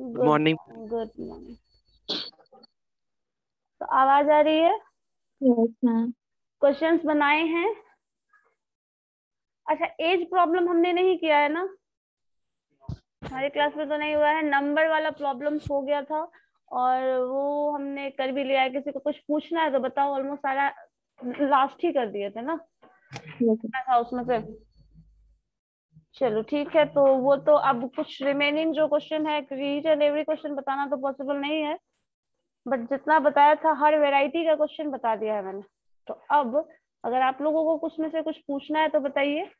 Morning. Good morning. तो आवाज आ रही है? Yes ma'am. क्वेश्चंस बनाए हैं? अच्छा, एज प्रॉब्लम हमने नहीं किया है ना, हमारे क्लास में तो नहीं हुआ है। नंबर वाला प्रॉब्लम हो गया था और वो हमने कर भी लिया है। किसी को कुछ पूछना है तो बताओ, ऑलमोस्ट सारा लास्ट ही कर दिए थे ना उसमें से। चलो ठीक है, तो वो तो अब कुछ रिमेनिंग जो क्वेश्चन है, ईच एंड एवरी क्वेश्चन बताना तो पॉसिबल नहीं है, बट जितना बताया था हर वेराइटी का क्वेश्चन बता दिया है मैंने। तो अब अगर आप लोगों को कुछ में से कुछ पूछना है तो बताइए,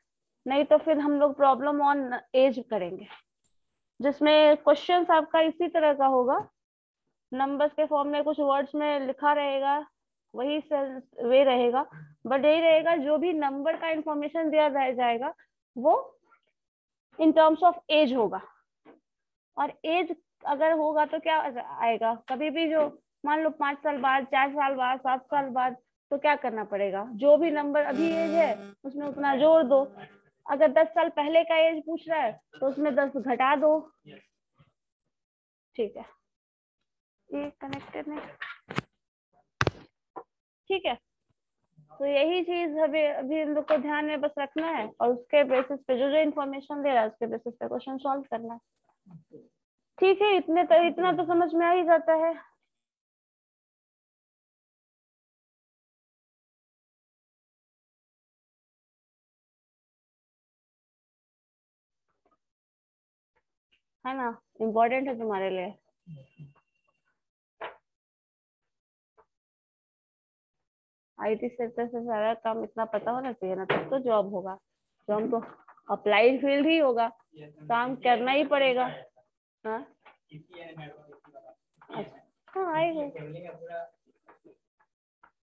नहीं तो फिर हम लोग प्रॉब्लम ऑन एज करेंगे, जिसमें क्वेश्चंस आपका इसी तरह का होगा, नंबर्स के फॉर्म में कुछ वर्ड्स में लिखा रहेगा, वही वे रहेगा, बट यही रहेगा जो भी नंबर का इंफॉर्मेशन दिया जाएगा वो इन टर्म्स ऑफ एज होगा। और एज अगर होगा तो क्या आएगा, कभी भी जो मान लो 5 साल बाद, 4 साल बाद, 7 साल बाद, तो क्या करना पड़ेगा, जो भी नंबर अभी एज है उसमें उतना जोड़ दो। अगर 10 साल पहले का एज पूछ रहा है तो उसमें 10 घटा दो। ठीक है, ये कनेक्टेड है, ठीक है। तो यही चीज हमें अभी इन लोग को ध्यान में बस रखना है, और उसके बेसिस पे जो जो इन्फॉर्मेशन दे रहा है उसके बेसिस पे क्वेश्चन सॉल्व करना है। ठीक है, इतना तो समझ में आ ही जाता है। है ना, इम्पोर्टेंट है तुम्हारे लिए। आईटी सेक्टर से सारा काम इतना पता होना चाहिए ना, तब तो जॉब होगा। जॉब तो अप्लाइड फील्ड ही होगा, काम करना ही पड़ेगा। हाँ हाँ आएगा,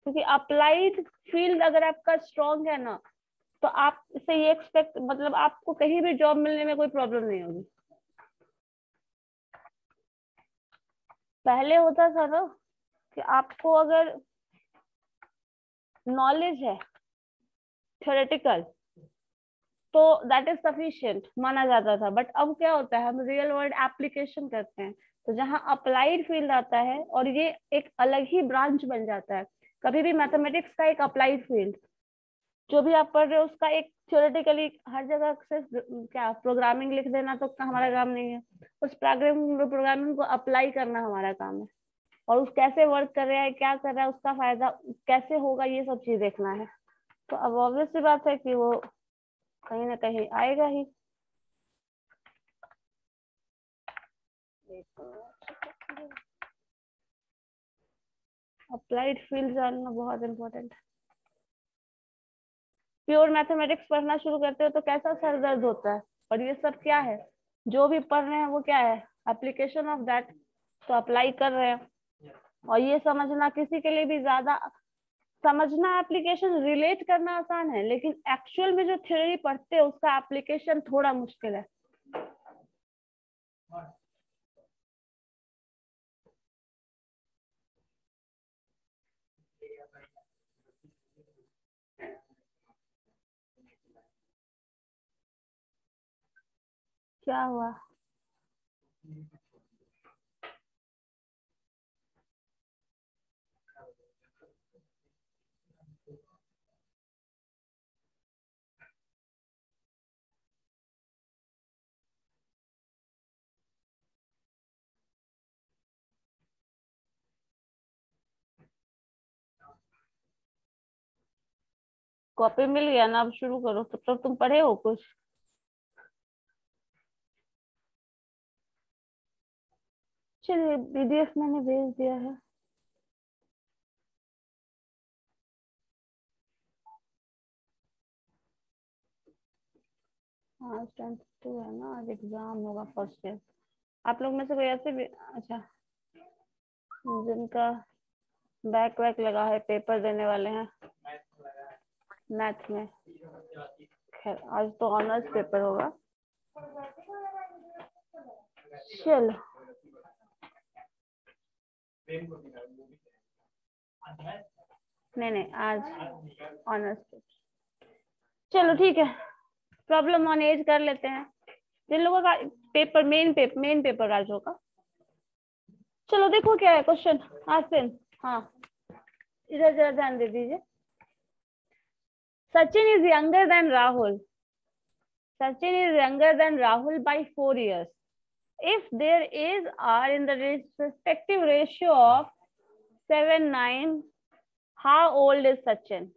क्योंकि अप्लाइड फील्ड अगर आपका स्ट्रॉन्ग है ना, तो आप से ये एक्सपेक्ट, मतलब आपको कहीं भी जॉब मिलने में कोई प्रॉब्लम नहीं होगी। पहले होता था ना कि आपको अगर नॉलेज है थ्योरेटिकल तो दैट इज सफिशिएंट माना जाता था, बट अब क्या होता है, हम रियल वर्ल्ड एप्लीकेशन करते हैं। तो जहाँ अप्लाइड फील्ड आता है और ये एक अलग ही ब्रांच बन जाता है। कभी भी मैथमेटिक्स का एक अप्लाइड फील्ड, जो भी आप पढ़ रहे हो उसका एक थ्योरेटिकली, हर जगह सिर्फ क्या प्रोग्रामिंग लिख देना तो हमारा काम नहीं है, उस प्रोग्रामिंग को अप्लाई करना हमारा काम है, और उस कैसे वर्क कर रहा है, क्या कर रहा है, उसका फायदा कैसे होगा, ये सब चीज देखना है। तो अब ऑब्वियस सी बात है कि वो कहीं ना कहीं आएगा ही। अप्लाइड फील्ड जानना बहुत इम्पोर्टेंट है। प्योर मैथमेटिक्स पढ़ना शुरू करते हो तो कैसा सरदर्द होता है, और ये सब क्या है, जो भी पढ़ रहे हैं वो क्या है, एप्लीकेशन ऑफ दैट, तो अप्लाई कर रहे हैं। और ये समझना किसी के लिए भी ज्यादा समझना, एप्लीकेशन रिलेट करना आसान है, लेकिन एक्चुअल में जो थ्योरी पढ़ते हैं उसका एप्लीकेशन थोड़ा मुश्किल है। क्या हुआ? कॉपी मिल गया ना, अब शुरू करो। तो तुम पढ़े हो कुछ? चलिए, PDF मैंने भेज दिया है। आज 10th 2 है ना, आज एग्जाम होगा फर्स्ट ईयर। आप लोग में से कोई ऐसे भी, अच्छा जिनका बैक लगा है, पेपर देने वाले हैं मैथ में। खैर आज तो ऑनर्स पेपर होगा। चलो नहीं, आज ऑनर्स। चलो ठीक है, प्रॉब्लम ऑन एज कर लेते हैं। जिन लोगों का पेपर मेन आज होगा, चलो देखो क्या है क्वेश्चन आसिन। हाँ इधर जरा ध्यान दे दीजिए। Sachin is younger than Rahul, Sachin is younger than Rahul by 4 years. If there is R in the respective ratio of 7:9, how old is Sachin?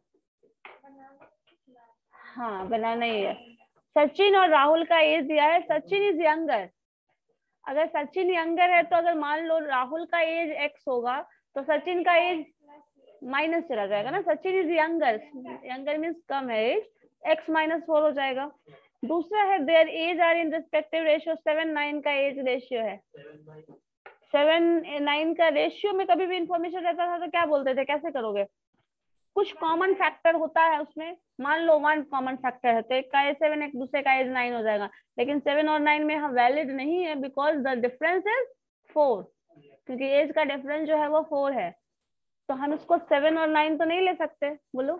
हाँ बनाना ही है। सचिन और राहुल का एज दिया है, सचिन इज यंगर। अगर सचिन यंगर है तो अगर मान लो राहुल का एज x होगा तो सचिन का एज माइनस चला जाएगा ना। Sachin is younger, younger means कम है एज, x-4 हो जाएगा। दूसरा है their age are in respective ratio, 7:9 का एज रेशियो है। 7:9 का रेशियो में कभी भी इंफॉर्मेशन रहता था तो क्या बोलते थे, कैसे करोगे? कुछ कॉमन फैक्टर होता है उसमें, मान लो 1 कॉमन फैक्टर है तो एक का एज 7 एक दूसरे का एज 9 हो जाएगा। लेकिन 7 और 9 में हम वैलिड नहीं है बिकॉज द डिफरेंस इज 4, क्योंकि एज का डिफरेंस जो है वो 4 है। तो हम इसको 7 और 9 तो नहीं ले सकते, बोलो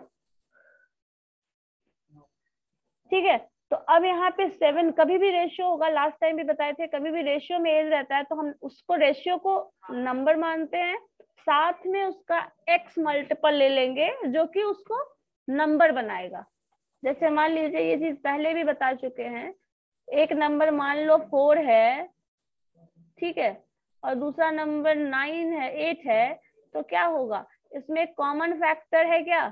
ठीक है। तो अब यहाँ पे 7 कभी भी रेशियो होगा, लास्ट टाइम भी बताए थे, कभी भी रेशियो में एज रहता है तो हम उसको रेशियो को नंबर मानते हैं, साथ में उसका x मल्टीपल ले लेंगे जो कि उसको नंबर बनाएगा। जैसे मान लीजिए ये चीज पहले भी बता चुके हैं, एक नंबर मान लो 4 है ठीक है और दूसरा नंबर 9 है 8 है, तो क्या होगा इसमें कॉमन फैक्टर है क्या?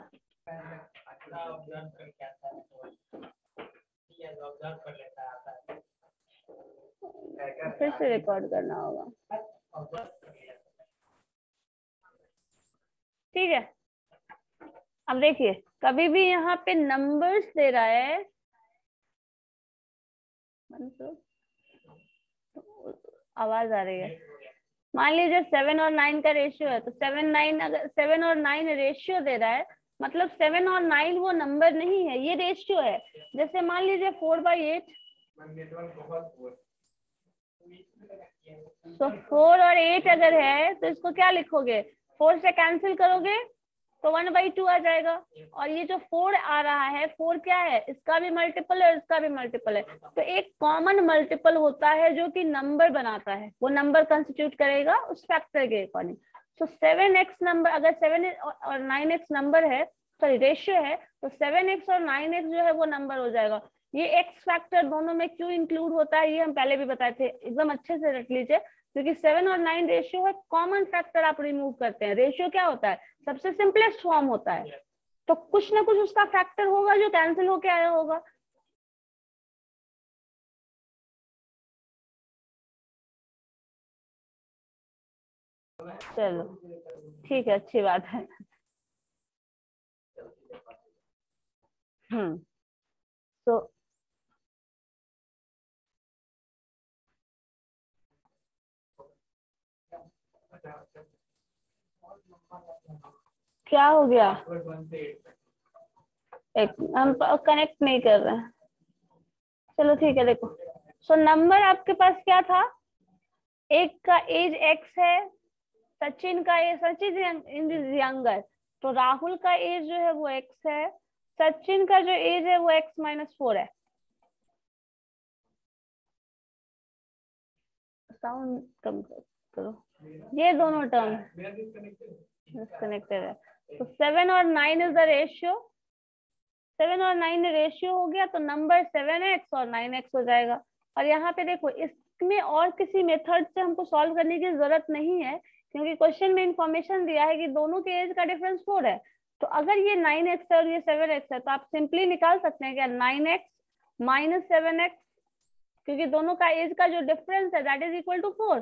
फिर से रिकॉर्ड करना होगा ठीक है। अब देखिए कभी भी यहाँ पे नंबर्स दे रहा है तो आवाज आ रही है। मान लीजिए 7 और 9 का रेशियो है तो 7-9, अगर 7 और 9 रेशियो दे रहा है मतलब 7 और 9 वो नंबर नहीं है, ये रेशियो है। जैसे मान लीजिए 4/8 तो 4 और 8 अगर है तो इसको क्या लिखोगे, 4 से कैंसिल करोगे तो 1/2 आ जाएगा। और ये जो 4 आ रहा है 4 क्या है, इसका भी मल्टीपल है और इसका भी मल्टीपल है। तो एक कॉमन मल्टीपल होता है जो कि नंबर बनाता है, वो नंबर कंस्टिट्यूट करेगा उस फैक्टर के अकॉर्डिंग। तो 7x नंबर, अगर 7 और 9x नंबर है, सॉरी रेशियो है, तो 7x और 9x जो है वो नंबर हो जाएगा। ये x फैक्टर दोनों में क्यों इंक्लूड होता है ये हम पहले भी बताए थे, एकदम अच्छे से रख लीजिए क्योंकि 7 और 9 रेशियो है, कॉमन फैक्टर आप रिमूव करते हैं। रेशियो क्या होता है, सबसे सिंपलेस्ट फॉर्म होता है, तो कुछ ना कुछ उसका फैक्टर होगा जो कैंसिल होके आया होगा। चलो ठीक है, अच्छी बात है। तो क्या हो गया, एक हम कनेक्ट नहीं कर रहे हैं। चलो ठीक है देखो, सो नंबर आपके पास क्या था, एक का एज x है, सचिन का एज, सचिन इज यंगर तो राहुल का एज जो है वो x है, सचिन का जो एज है वो x-4 है। साउंड कम करो, ये दोनों टर्म डिस्कनेक्टेड है। तो 7 और 9 इज द रेशियो, 7 और 9 रेशियो हो गया तो नंबर 7x और 9x हो जाएगा। और यहाँ पे देखो इसमें और किसी मेथड से हमको सॉल्व करने की जरूरत नहीं है क्योंकि क्वेश्चन में इंफॉर्मेशन दिया है कि दोनों के एज का डिफरेंस 4 है। तो अगर ये 9x है और ये 7x है तो आप सिंपली निकाल सकते हैं क्या, 9x - 7x, क्योंकि दोनों का एज का जो डिफरेंस है दैट इज इक्वल टू 4।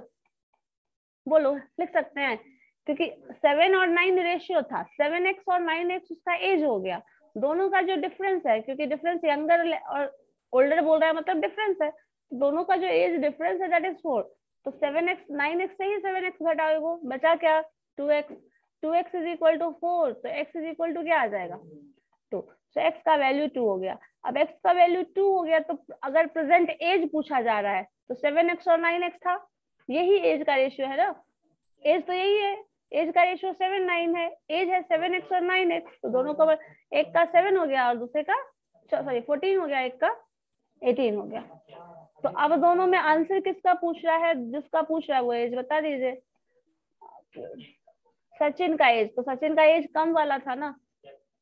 बोलो लिख सकते हैं, क्योंकि 7 और 9 रेशियो था, 7x और 9x उसका एज हो गया, दोनों का जो डिफरेंस है क्योंकि डिफरेंस यंगर और ओल्डर बोल रहा है मतलब डिफरेंस है, दोनों का जो एज डिफरेंस है दैट इज 4। तो 7x 9x से ही 7x घटाओगे वो बचा क्या, 2x इज इक्वल टू 4 तो x इज इक्वल टू क्या आ जाएगा 2। तो x का वैल्यू 2 हो गया। अब x का वैल्यू 2 हो गया तो अगर प्रेजेंट एज पूछा जा रहा है तो 7x और 9x था, यही एज का रेशियो है ना, एज तो यही है, एज का रेशियो 7-9 है, एज है 7x और 9x तो दोनों का एक का 7 हो गया और दूसरे का सॉरी 14 हो गया, एक का 18 हो गया। तो अब दोनों में आंसर किसका पूछ रहा है, जिसका पूछ रहा है वो एज बता दीजिए। सचिन का एज, तो सचिन का एज कम वाला था ना,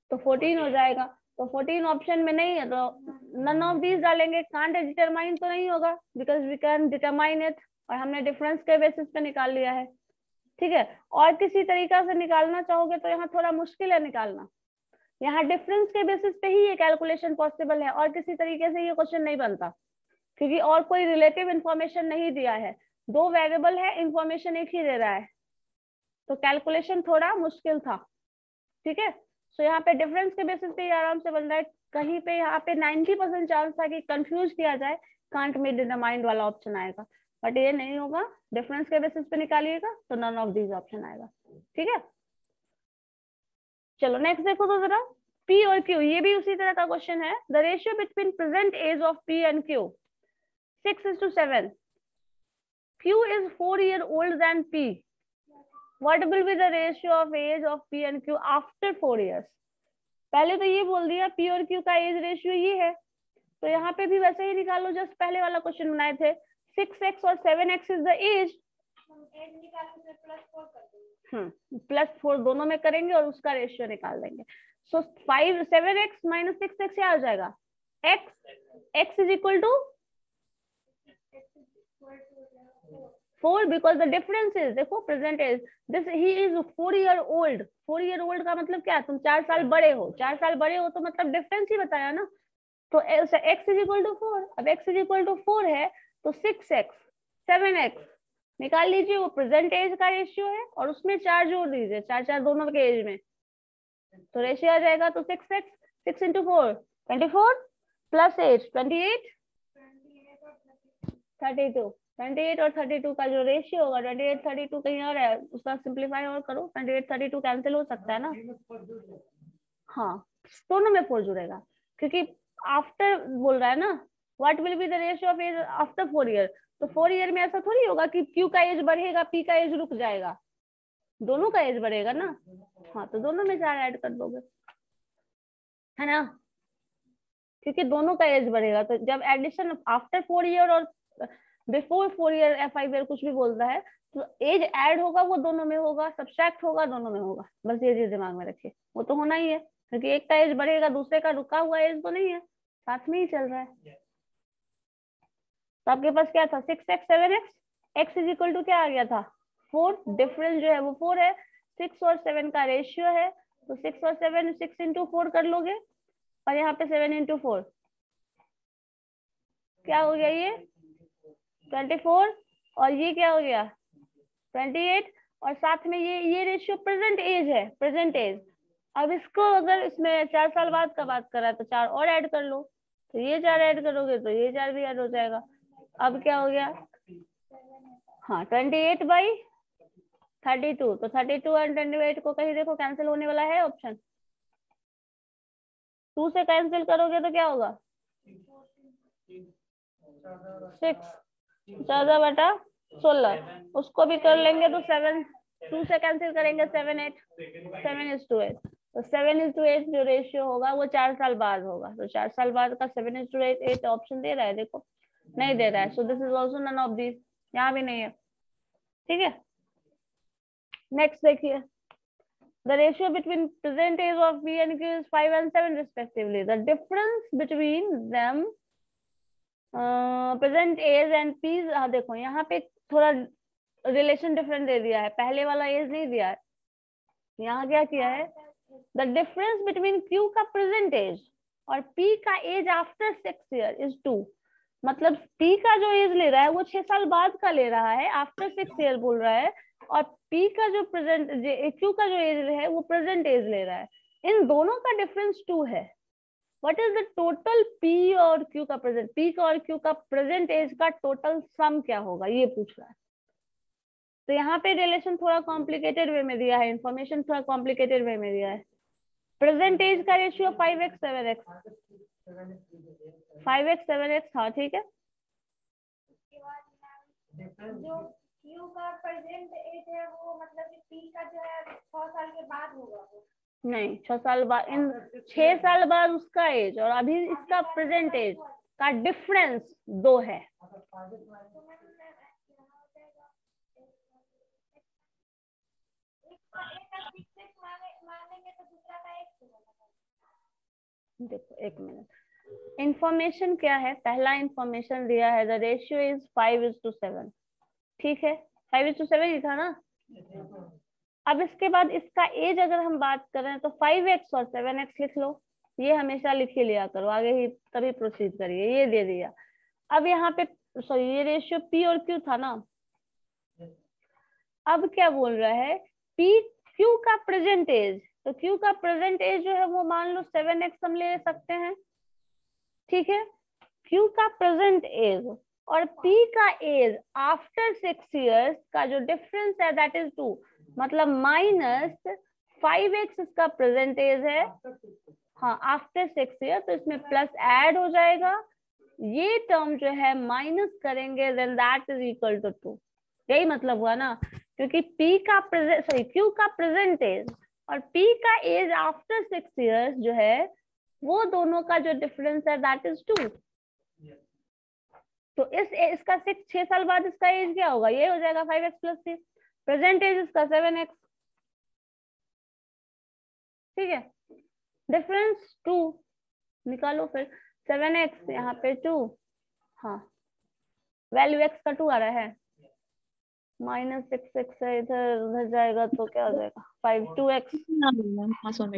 तो 14 हो जाएगा। तो 14 ऑप्शन में नहीं है तो नन ऑफ दीज डालेंगे। कांट डिटरमाइन तो नहीं होगा because we can determine it, और हमने डिफरेंस के बेसिस पे निकाल लिया है। ठीक है, और किसी तरीका से निकालना चाहोगे तो यहाँ थोड़ा मुश्किल है निकालना, यहाँ डिफरेंस के बेसिस पे ही ये कैलकुलेशन पॉसिबल है, और किसी तरीके से ये क्वेश्चन नहीं बनता क्योंकि और कोई रिलेटिव इंफॉर्मेशन नहीं दिया है। दो वेरिएबल है, इंफॉर्मेशन एक ही दे रहा है, तो कैलकुलेशन थोड़ा मुश्किल था। ठीक है, सो यहाँ पे डिफरेंस के बेसिस पे आराम से बन रहा है। कहीं पे यहाँ पे 90% चांस था कि कंफ्यूज किया जाए, कांट में डिटरमाइंड वाला ऑप्शन आएगा, बट ये नहीं होगा। डिफरेंस के बेसिस पे निकालिएगा तो नन ऑफ दीज ऑप्शन आएगा। ठीक है, चलो नेक्स्ट देखो तो जरा, पी और क्यू, ये भी उसी तरह का क्वेश्चन है। The ratio between present age of P and Q 6:7, Q is 4 years older than P, what will be the ratio of age of p and q after 4 years। पहले तो ये बोल दिया p और q का age ratio ये है, तो यहाँ पे भी वैसे ही निकालो जस्ट पहले वाला क्वेश्चन बनाए थे। 6x और 7x इज द एज, +4 दोनों में करेंगे और उसका रेशियो निकाल देंगे। सो 7x - 6x क्या हो जाएगा, x is equal to 4 because the difference is, देखो present is this, he is 4 years old। 4 years old का मतलब क्या, तुम 4 साल बड़े हो, 4 साल बड़े हो तो मतलब डिफरेंस ही बताया ना। तो x is equal to 4, अब x is equal to 4 है तो 6x 7x निकाल लीजिए, वो प्रेजेंट एज का रेशियो है और उसमें 4 जोड़ दीजिए, 4 दोनों के एज में, तो रेशियो आ जाएगा। तो 6x 6 × 4 24 +8 28 और 32 का जो रेशियो होगा, 28-32 कहीं और है, उसका सिंपलीफाई और करो, 28-32 कैंसिल हो सकता है ना। हाँ, दोनों में 4 जुड़ेगा क्योंकि आफ्टर बोल रहा है ना, what will be the ratio of age after 4 years। तो 4 years में ऐसा थोड़ी होगा कि क्यू का एज बढ़ेगा, पी का एज रुक जाएगा, दोनों का एज बढ़ेगा ना। हाँ, तो दोनों में 4 ऐड कर दोगे है ना, क्योंकि दोनों का एज बढ़ेगा। तो जब एडिशन आफ्टर 4 years और बिफोर 4 years या 5 years कुछ भी बोलता है, तो एज ऐड होगा वो दोनों में होगा, सब्सट्रैक्ट होगा दोनों में होगा, बस ये चीज दिमाग में रखिए। वो तो होना ही है क्योंकि एक का एज बढ़ेगा, दूसरे का रुका हुआ एज तो नहीं है, साथ में ही चल रहा है। तो आपके पास क्या था, 6x 7x is equal to क्या आ गया था, 4। डिफरेंस जो है वो 4 है, 6 और 7 का रेशियो है, तो 6 और 7 6 × 4 कर लोगे, और यहाँ पे 7 × 4 क्या हो गया, ये 24 और ये क्या हो गया 28, और साथ में ये रेशियो प्रेजेंट एज है, प्रेजेंट एज। अब इसको अगर इसमें 4 साल बाद का बात करा तो 4 और ऐड कर लो, तो ये 4 ऐड करोगे तो ये 4 भी ऐड हो जाएगा। अब क्या हो गया, हाँ 28/32, तो 32 और 28 को कहीं देखो कैंसिल होने वाला है ऑप्शन, 2 से कैंसिल करोगे तो क्या होगा 6 14/16, उसको भी कर लेंगे तो 7, 2 से कैंसिल करेंगे 7/8, 7:8, तो 7:8 जो रेशियो होगा वो 4 साल बाद होगा। तो 4 साल बाद का 7:8 ऑप्शन दे रहा है, देखो नहीं दे रहा है, so this is also none of these, यहाँ भी नहीं है। ठीक है, नेक्स्ट देखिए, the ratio between present age of P and Q is 5 and 7 respectively, the difference between them present age and P's. देखो यहाँ पे थोड़ा रिलेशन डिफरेंट दे दिया है, पहले वाला एज नहीं दिया है। यहाँ क्या किया है, द डिफरेंस बिटवीन क्यू का प्रेजेंट एज और पी का एज आफ्टर 6 years इज 2, मतलब पी का जो एज ले रहा है वो 6 साल बाद का ले रहा है, आफ्टर 6 years बोल रहा है, और पी का जो क्यू का जो एज है वो प्रेजेंट एज ले रहा है। इन दोनों का डिफरेंस 2 है। What is the total P और Q का present, P का और Q का present age का total sum क्या होगा, ये पूछ रहा है। तो यहाँ पे relation थोड़ा complicated way में दिया है, information थोड़ा complicated way में दिया है। Present age का ratio 5x 7x, हाँ ठीक है। जो Q का present age है वो मतलब कि P का जो है 6 साल के बाद होगा, नहीं 6 साल बाद, इन 6 साल बाद उसका एज और अभी इसका प्रेजेंट एज का डिफरेंस 2 है। देखो एक मिनट, इंफॉर्मेशन क्या है, पहला इंफॉर्मेशन दिया है द रेशियो इज 5:7, ठीक है 5:7 ही था ना। अब इसके बाद इसका एज अगर हम बात करें तो 5x और 7x लिख लो, ये हमेशा लिख ही लिया करो, आगे ही तभी प्रोसीड करिए। ये दे दिया, अब यहाँ पे सॉरी ये रेशियो p और q था ना, अब क्या बोल रहा है p q का प्रेजेंट एज, तो q का प्रेजेंट एज जो है वो मान लो 7x हम ले सकते हैं, ठीक है q का प्रेजेंट एज और p का एज आफ्टर 6 years का जो डिफरेंस है दैट इज 2, मतलब -5x इसका प्रेजेंट एज है, हाँ आफ्टर 6 years, तो इसमें प्लस ऐड हो जाएगा, ये टर्म जो है माइनस करेंगे then that is equal to 2। यही मतलब हुआ ना, क्योंकि p का q का प्रेजेंट एज और p का एज आफ्टर 6 years जो है वो दोनों का जो डिफरेंस है दैट इज 2। तो इसका 6 साल बाद इसका एज क्या होगा, ये हो जाएगा 5x + 3, प्रेजेंट एज इसका 7x, ठीक है डिफरेंस 2 निकालो, फिर 7x यहाँ पे 2, हाँ वैल्यू x का 2 आ रहा है, -6x है इधर उधर जाएगा तो क्या हो जाएगा 5 2x,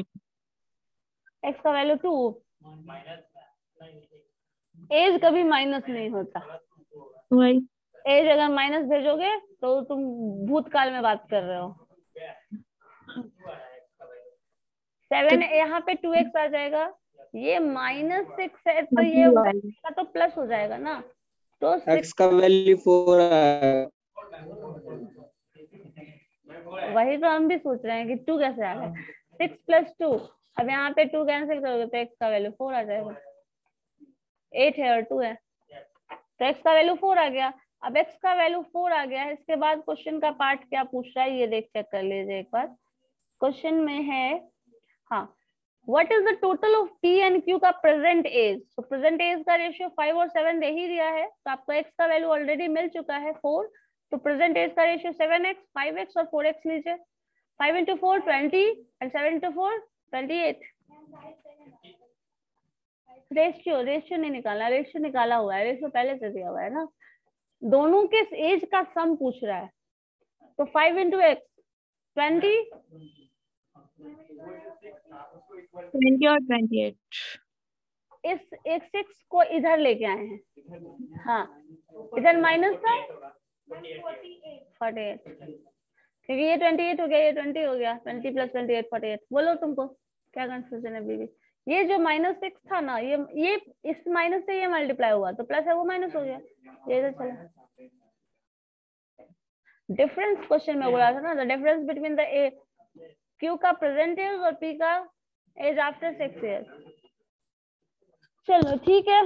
x का वैल्यू 2, एज कभी माइनस नहीं होता, एज अगर माइनस भेजोगे तो तुम भूतकाल में बात कर रहे हो। 7 यहाँ पे 2x आ जाएगा, ये -6 है तो ये का तो प्लस हो जाएगा ना, तो x का वैल्यू 4 है। वही तो हम भी सोच रहे हैं कि 2 कैसे आ गया, 6 + 2, अब यहाँ पे 2 कैंसिल करोगे तो x का वैल्यू 4 आ जाएगा, 8 है और 2 है तो x का वैल्यू 4 आ गया। अब x का वैल्यू 4 आ गया है, इसके बाद क्वेश्चन का पार्ट क्या पूछ रहा है ये देख चेक कर लीजिए एक बार। क्वेश्चन में है हाँ what is the total of p and q का प्रेजेंट एज, तो प्रेजेंट एज का रेशियो 5 और 7 दे ही दिया है, तो आपको x का वैल्यू ऑलरेडी मिल चुका है 4, तो प्रेजेंट एज का रेशियो 7x 5x और 4x लीजिए, 5 × 4 20 एंड 7 × 4 28। रेशियो नहीं निकाला, रेशियो निकाला हुआ है, रेशियो पहले से दिया हुआ है ना, दोनों के एज का सम पूछ रहा है, तो 5 × x 20 20 और 28, इस 6 को इधर लेके आए हैं, हाँ इधर माइनस था 48, क्योंकि ये 28 हो गया ये 20 हो गया, 20 + 28 48। बोलो तुमको क्या कंफ्यूजन है बीबी, ये जो -6 था ना ये इस माइनस से ये मल्टीप्लाई हुआ तो प्लस है वो माइनस हो गया, ये इधर चला डिफरेंस। क्वेश्चन में बोला था ना the difference between the q का प्रेजेंट एज और p का एज आफ्टर 6 years। चलो ठीक है,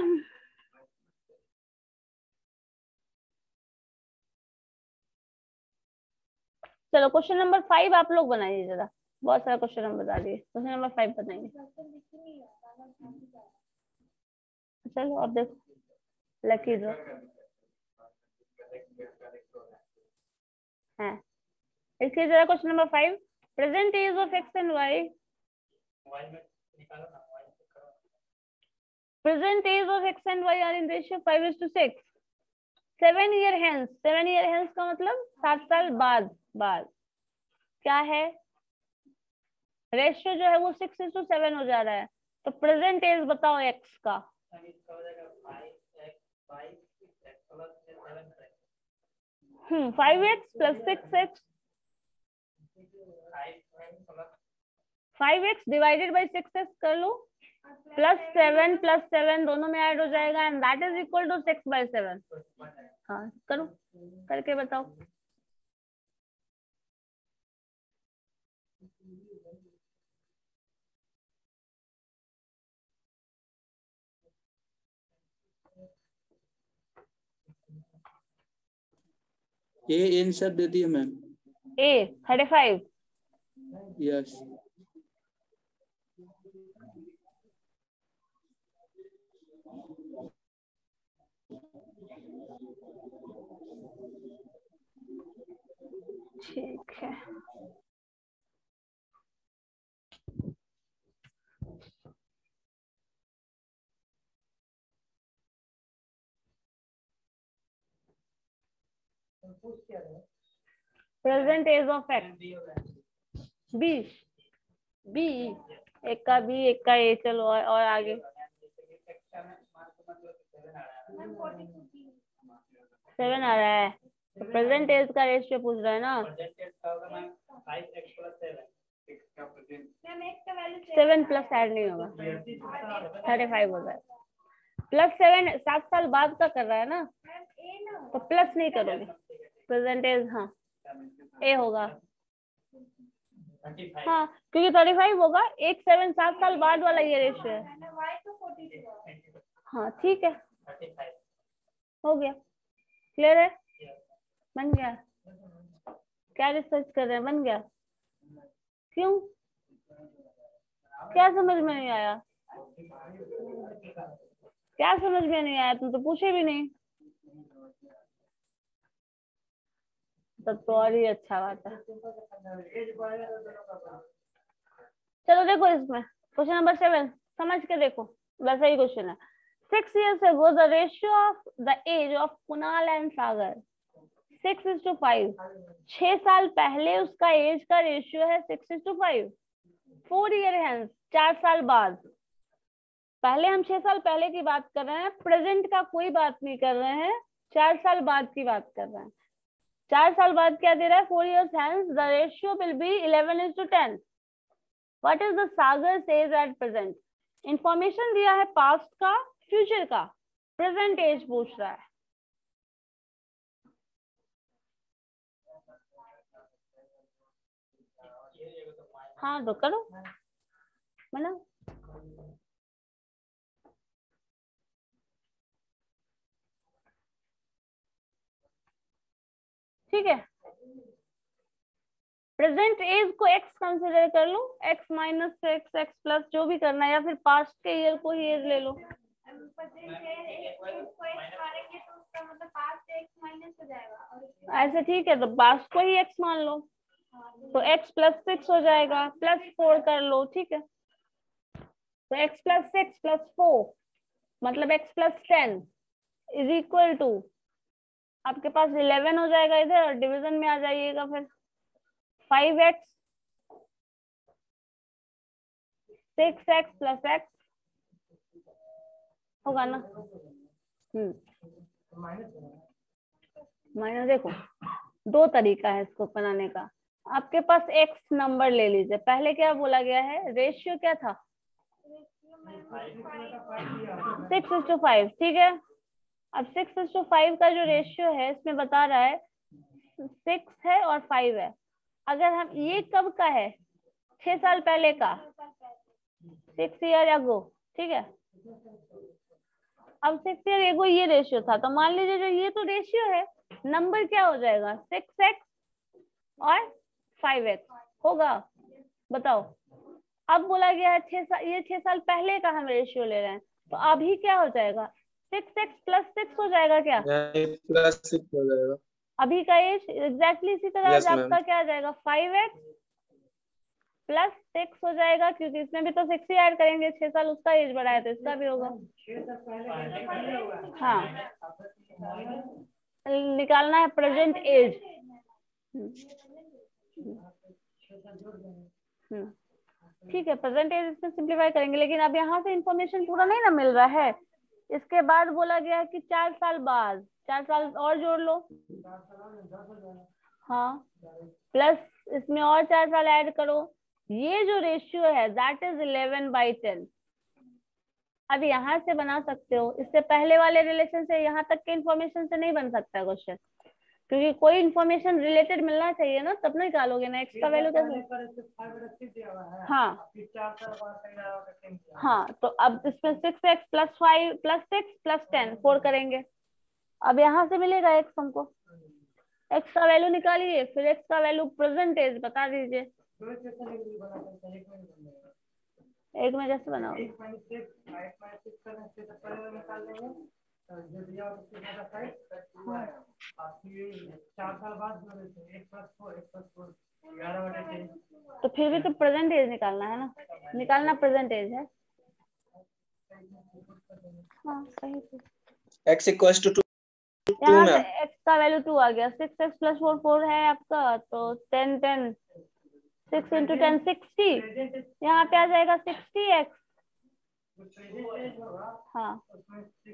चलो क्वेश्चन नंबर 5 आप लोग बनाइए जरा, बहुत सारा क्वेश्चन हम बता दिए, क्वेश्चन नंबर 5 बनाइए। चलो अब देखो लकी ड्रॉ है, इसके जरा question number 5 present age of x and Y, present age of x and Y are in ratio 5:6, 7 years hence, 7 years hence का मतलब 7 साल बाद क्या है, रेशियो जो है वो 6:7 हो जा रहा है, तो प्रेजेंट एज बताओ एक्स का, हम्म 5x + 6x, 5x / 6x कर लो, +7 + 7 दोनों में ऐड हो जाएगा and that is equal to 6/7। हाँ करो, करके बताओ। ये आंसर दे दिया मैम A 35, yes ठीक है। Present age of x B B एक का बी एक का ए। चलो और आगे सेवन आ रहा है तो प्रेजेंट एज का रेशियो पूछ रहा है ना। 7 प्लस ऐड नहीं होगा 35 हो जाए। प्लस 7 7 साल बाद का कर रहा है ना तो प्लस नहीं करोगे। प्रेजेंट एज हाँ ए होगा हाँ क्योंकि 35 होगा। एक 7 साल बाद वाला ये रेशियो है। हाँ ठीक है हो गया क्लियर है बन गया। क्या रिसर्च कर रहे हैं बन गया क्यों क्या समझ में नहीं आया तुम तो पूछे भी नहीं तब तो और ही अच्छा बात है। चलो देखो इसमें क्वेश्चन नंबर 7 समझ के देखो वैसा ही क्वेश्चन है। 6 years ago the ratio of the age of Kunal and Sagar 6:5। 6 साल पहले उसका एज का रेशियो है 6:5। 4 years hence 4 साल बाद। पहले हम 6 साल पहले की बात कर रहे हैं प्रेजेंट का कोई बात नहीं कर रहे हैं 4 साल बाद की बात कर रहे हैं। 4 साल बाद क्या दे रहा है 4 years hence the ratio will be 11:10। What is the Sagar's age at present? Information दिया है पास्ट का फ्यूचर का प्रेजेंट एज पूछ रहा है। हाँ तो करो मना ठीक है। प्रेजेंट एज को एक्स कंसिडर कर लो x minus X X plus जो भी करना है या फिर पास्ट के ईयर को ही एज ले लो। ऐसे ठीक है तो पास्ट को ही एक्स मान लो तो एक्स प्लस 6 हो जाएगा प्लस 4 कर लो ठीक है तो एक्स प्लस 6 प्लस 4 मतलब X plus 10 is equal to आपके पास 11 हो जाएगा। इधर और डिवीजन में आ जाइएगा फिर 5x 6x प्लस एक्स होगा ना। माइनस देखो 2 तरीका है इसको बनाने का। आपके पास x नंबर ले लीजिए। पहले क्या बोला गया है रेशियो क्या था 6:5 ठीक है। अब 6:5 का जो रेशियो है इसमें बता रहा है 6 है और 5 है। अगर हम ये कब का है 6 साल पहले का 6 years ago ठीक है। अब 6 years ago ये रेशियो था तो मान लीजिए जो ये तो रेशियो है नंबर क्या हो जाएगा 6x और 5x होगा। बताओ अब बोला गया है 6 साल पहले का हम रेशियो ले रहे हैं तो अभी क्या हो जाएगा 6x प्लस 6 हो जाएगा क्या प्लस 6 हो जाएगा अभी का एज एग्जैक्टली इसी तरह आपका क्या आ जाएगा 5x प्लस 6 हो जाएगा क्योंकि इसमें भी तो 6 ही ऐड करेंगे 6 साल उसका एज बढ़ाया तो इसका भी होगा। हाँ निकालना है प्रेजेंट एज। ठीक है प्रेजेंट एज इसमें सिंप्लीफाई करेंगे लेकिन अब यहाँ से इंफॉर्मेशन पूरा नहीं ना मिल रहा है। इसके बाद बोला गया है कि 4 साल बाद 4 साल और जोड़ लो हाँ प्लस इसमें और 4 साल ऐड करो ये जो रेशियो है दैट इज 11/10। अब यहाँ से बना सकते हो इससे पहले वाले रिलेशन से यहाँ तक के इंफॉर्मेशन से नहीं बन सकता क्वेश्चन क्योंकि कोई इन्फॉर्मेशन रिलेटेड मिलना चाहिए ना तब निकालोगे ना एक्स का वैल्यू कैसे। हाँ हाँ तो अब इसमें 6x प्लस 5 प्लस 6 प्लस 10 4 करेंगे। अब यहाँ से मिलेगा एक्स हमको एक्स का वैल्यू निकालिए फिर एक्स का वैल्यू प्रेजेंट एज बता दीजिए। एक में जैसे बनाओ तो फिर भी तो प्रेजेंट एज निकालना है ना निकालना प्रेजेंट एज है। हाँ सही एक्स इक्वल्स टू 2 2 में x का वैल्यू 2 आ गया, 6x plus 4 4 है आपका, तो 10 10 6 into 10 60, यहाँ पे आ जाएगा 60x, हाँ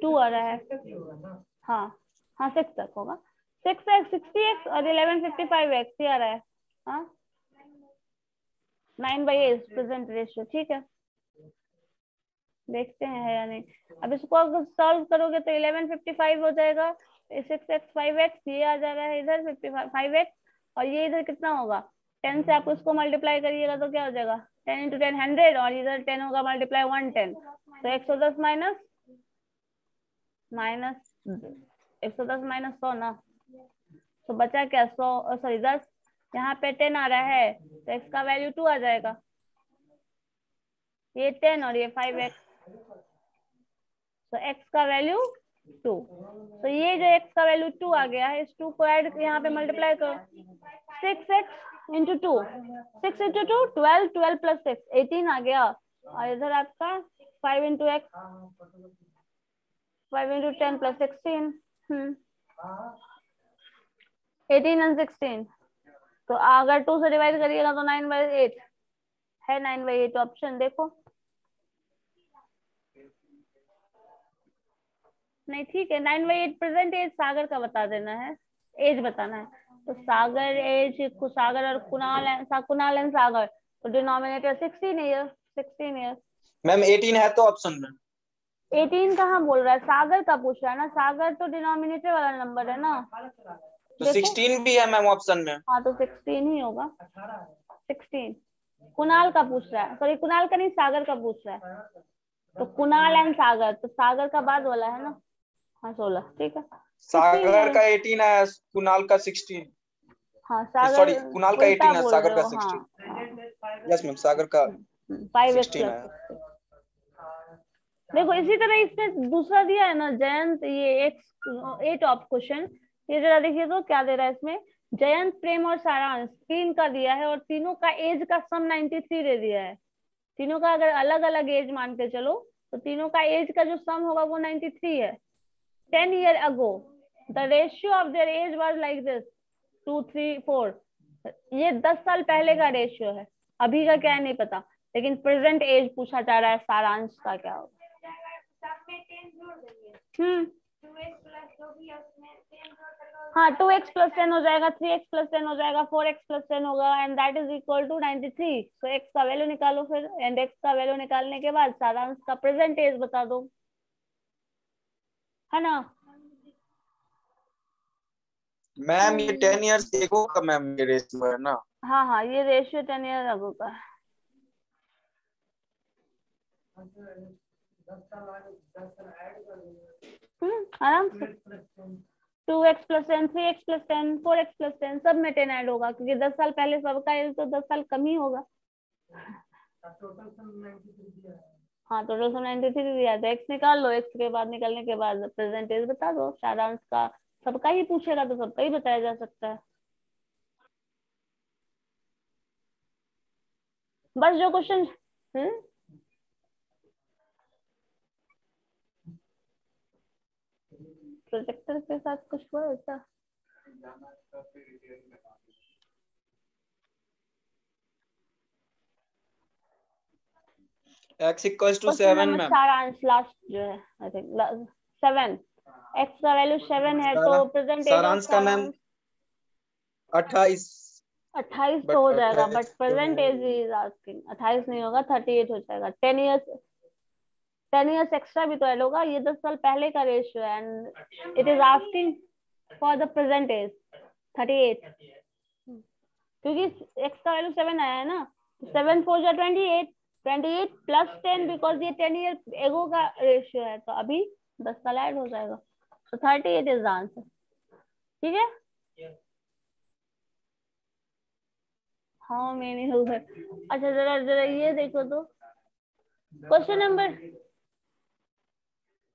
2 आ रहा है, हाँ हाँ 6 तक होगा, 6x 60x और 1155x ये आ रहा है, हाँ 9/8 प्रेजेंट रेशियो, ठीक है देखते हैं या नहीं। अब इसको अगर सॉल्व करोगे तो 1155 हो जाएगा, 6x 5x ये आ जा रहा है इधर 55x और ये इधर कितना होगा 10 से आप उसको मल्टीप्लाई करिएगा तो क्या हो जाएगा 10 इंटू 10 100 और इधर 10 होगा मल्टीप्लाई 110 तो 110 माइनस 100 ना, तो बचा क्या 100 सॉरी 10, यहाँ पे 10 आ रहा है तो x का वैल्यू 2 आ जाएगा, ये 10 और ये 5x तो x का वैल्यू 2, तो ये जो x का वैल्यू 2 आ गया है इस 2 को ऐड यहाँ पे मल्टीप्लाई करो, 6x इंटू 2 6 इंटू 2 12 12 प्लस 6 18 आ गया और इधर आपका 5 into x 5 into 10 plus 16 18 and 16, तो अगर 2 से डिवाइड करिएगा तो 9/8 है, 9/8 ऑप्शन देखो नहीं ठीक है 9/8 प्रेजेंट एज सागर का बता देना है, एज बताना है तो सागर एज सागर और कुणाल एंड सागर तो डिनोमिनेटर 16 ईयर। मैम 18 है तो ऑप्शन में 18 कहाँ बोल रहा है, सागर का पूछ रहा है ना, सागर तो डिनोमिनेटर वाला नंबर है ना, तो 16 भी है मैम ऑप्शन में, हाँ तो 16 ही होगा 16। कुणाल का पूछ रहा है, सॉरी कुणाल का नहीं सागर का पूछ रहा है, तो कुणाल एंड सागर तो सागर का बाद वाला है ना, हाँ 16 ठीक है, सागर का 18 है कुणाल का 16, हाँ सागर सॉरी कुणाल का 18 है सागर का 16, यस मैम सागर का 5x है। देखो इसी तरह इसने दूसरा दिया है ना जयंत, ये 8 ऑफ क्वेश्चन, ये जरा देखिए तो क्या दे रहा है इसमें, जयंत प्रेम और सारांश 3 का दिया है और तीनों का एज का सम 93 दे दिया है, तीनों का अगर अलग अलग एज मान के चलो तो तीनों का एज का जो सम होगा वो 93 है। 10 year ago the ratio of their age was like this 2 3 4, ये 10 साल पहले का रेशियो है, अभी का क्या है नहीं पता, लेकिन प्रेजेंट एज पूछा जा रहा है, सारांश का क्या होगा, हाँ 2x+10 हो जाएगा, 3x+10 हो जाएगा, 4x+10 होगा and that is equal to 93, so x का वैल्यू निकालो फिर, एंड x का वैल्यू निकालने के बाद सारांश का प्रेजेंट एज बता दो, है ना मैम ये 10 ईयर्स अगो का मैम ये रेशियो है ना, हाँ हाँ ये रेशियो 10 ईयर अगो का है। आराम से 2x+10, 3x+10, 4x+10 सब में 10 ऐड होगा क्योंकि 10 साल पहले सबका एज तो 10 साल कम ही होगा, टोटल सम 93 दिया है, हाँ टोटल सम 93 दिया है, x निकाल लो, x के बाद निकालने के बाद प्रेजेंट एज बता दो, सारांश का सबका ही पूछेगा तो सबका ही बताया जा सकता है। बस जो क्वेश्चन प्रोजेक्टर के साथ कुछ हुआ ऐसा, x = 7 में सारांश लास्ट जो है आई थिंक 7, x का वैल्यू 7 है तो प्रेजेंट सारांश का मैम 28 तो हो जाएगा, but present age is asking 28 नहीं होगा 38 हो जाएगा, 10 ईयर्स एक्स्ट्रा भी तो ऐड होगा, ये 10 साल पहले का रेशियो है and it is asking for the present age 38 क्योंकि x का वैल्यू 7 आया है ना, 7 4 28 +10 बिकॉज ये 10 ईयर एगो का रेशियो है तो अभी 10 साल ऐड हो जाएगा, तो 38 इज द आंसर, ठीक है। हाँ मैंने हो गया, अच्छा जरा जरा ये देखो तो क्वेश्चन नंबर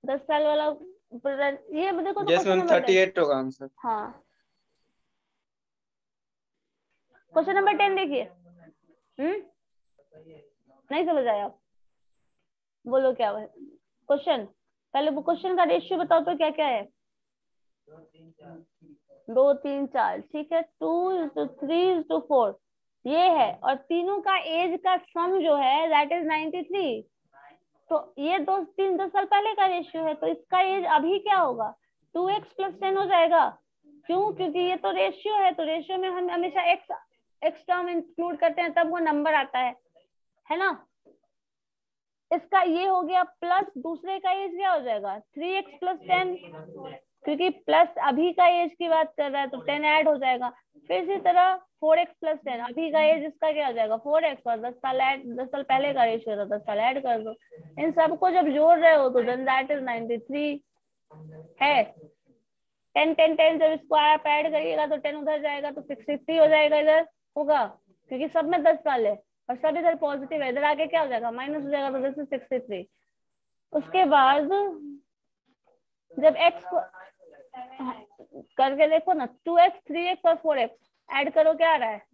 10 साल वाला प्रेजेंट, ये देखो तो क्वेश्चन नंबर 38 होगा आंसर, हाँ क्वेश्चन नंबर 10 देखिए, नहीं समझ आया आप बोलो क्या है क्वेश्चन, पहले वो क्वेश्चन का रेशियो बताओ तो क्या क्या है, दो तीन चार, ठीक है, 2 is to 3 is to 4 ये है, और तीनों का एज का सम जो है दैट इज 93। तो ये 2-3 10 साल पहले का रेशियो है, तो इसका एज अभी क्या होगा 2x + 10 हो जाएगा। क्यों? क्योंकि ये तो रेशियो है, तो रेशियो में हम हमेशा x टर्म इंक्लूड करते हैं तब वो नंबर आता है ना। इसका ये हो गया प्लस दूसरे का एज क्या हो जाएगा 3x + 10, क्योंकि प्लस अभी का एज की बात कर रहा है तो 10 ऐड हो जाएगा। फिर इसी तरह 4x + 10, अभी का एज इसका क्या हो जाएगा 4x, और 10 साल पहले का रेशियो था 10 साल ऐड कर दो। इन सबको जब जोड़ रहे हो तो देन दैट इज 93 है। 10 10 10 जब इसको आप ऐड करिएगा तो 10 उधर जाएगा तो 63 हो जाएगा, इधर होगा क्योंकि सब में 10 साल है और सब इधर पॉजिटिव है। इधर आके क्या हो जाएगा माइनस हो जाएगा, तो दिस इज 63। उसके बाद जब x को करके देखो ना 2x 3x और 4x ऐड करो क्या आ रहा है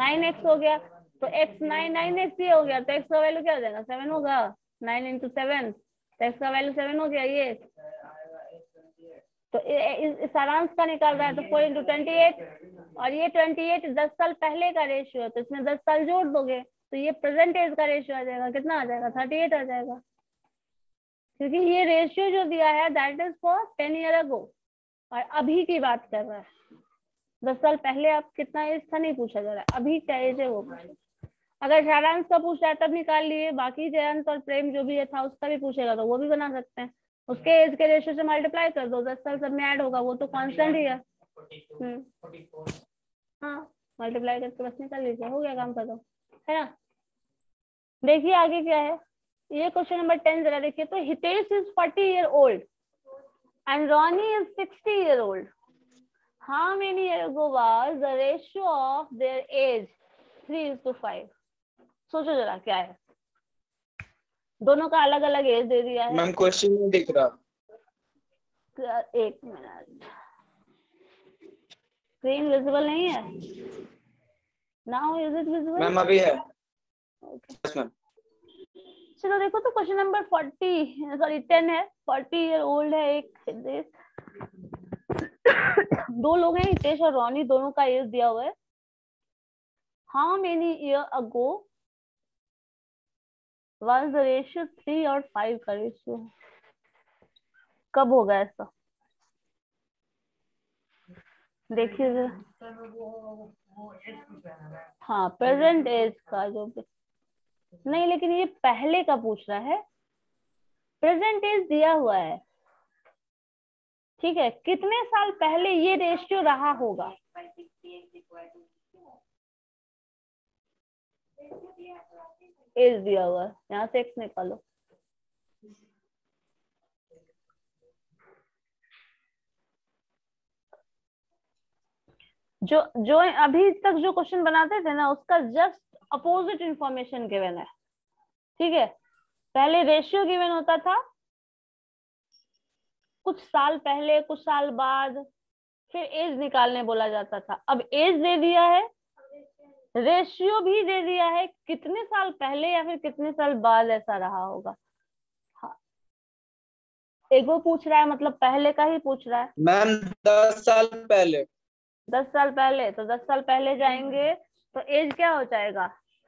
9x हो गया, तो x 9 9x ये हो गया तो x का वैल्यू क्या हो जाएगा 7 होगा। 9 into 7 तो x का वैल्यू 7 हो गया। ये तो इस सारांश का निकाल रहा है तो 4 into 28, और ये 28 10 साल पहले का रेशियो है तो इसमें 10 साल जोड़ दोगे तो ये प्रेजेंट एज का रेशियो आ जाएगा, कितना आ जाएगा 38 आ जाएगा, क्योंकि ये रेशियो जो दिया है that is for 10 years ago और अभी की बात कर रहा है। 10 साल पहले आप कितना एज था नहीं पूछा जा रहा है, अभी क्या एज है वो पूछा। अगर सारांश का पूछा है तब निकाल लिए, बाकी जयंत और प्रेम जो भी था उसका भी पूछेगा तो वो भी बना सकते हैं। उसके एज के रेशियो से मल्टीप्लाई कर दो, 10 साल सब में ऐड होगा, वो तो कांस्टेंट ही है। 44 हाँ, मल्टीप्लाई करके बस निकाल लीजिए, हो गया काम कर दो, है ना। देखिए आगे क्या है, ये क्वेश्चन नंबर 10 जरा देखिए। तो Hitesh is 40 years old and Ronnie is 60 years old। How many year ago was the ratio of their age 3:5? सोचो जरा क्या है, दोनों का अलग अलग एज दे दिया है। मैम क्वेश्चन नहीं दिख रहा, एक मिनट, स्क्रीन विजिबल नहीं है। Now is it visible? Ma'am अभी है। ओके मैम, चलो देखो। तो क्वेश्चन नंबर 10 है, 40 years old है एक, दो लोग हैं हितेश और रोनी, दोनों का एज दिया हुआ है। How many year ago was the ratio 3 और 5 का रेशियो? कब होगा ऐसा देखिए जरा। हाँ, प्रेजेंट एज का जो नहीं, लेकिन ये पहले का पूछ रहा है, प्रेजेंट एज दिया हुआ है, ठीक है। कितने साल पहले ये रेशियो रहा होगा? एज दिया हुआ, यहाँ से x निकालो। जो अभी तक जो क्वेश्चन बनाते थे ना उसका जस्ट अपोजिट इंफॉर्मेशन गिवन है, ठीक है। पहले रेशियो गिवन होता था कुछ साल पहले कुछ साल बाद, फिर एज निकालने बोला जाता था। अब एज दे दिया है, रेशियो भी दे दिया है, कितने साल पहले या फिर कितने साल बाद ऐसा रहा होगा। हाँ, एक वो पूछ रहा है, मतलब पहले का ही पूछ रहा है। मैम 10 साल पहले, 10 साल पहले, तो 10 साल पहले जाएंगे तो एज क्या हो जाएगा,